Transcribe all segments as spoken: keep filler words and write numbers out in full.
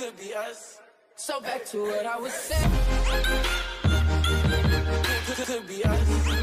could be us. So back to what I was saying. Could, could be us.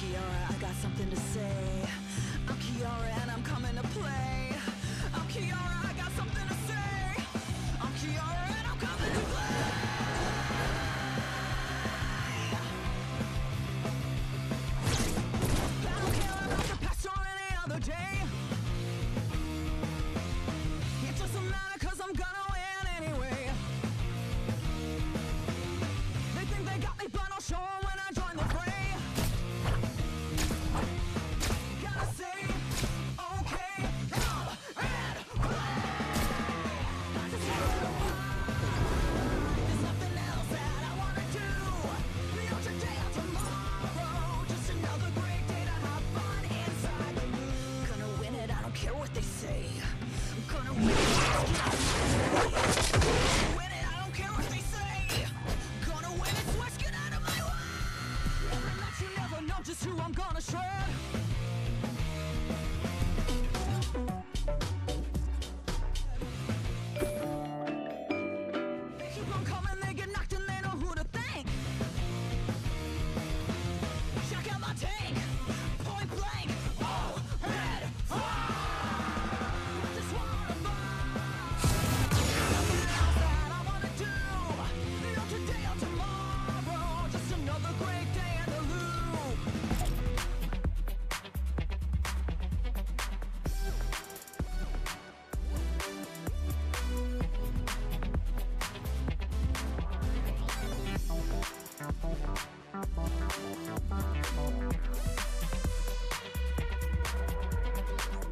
Kiara, I got something to say. I'm Kiara and I'm coming to play. I'm Kiara, I got something to say. I'm Kiara and I'm coming to play. I don't care about the past or any other day. It doesn't matter cause I'm gonna win anyway. They think they got me but I'll show them when I join the fray.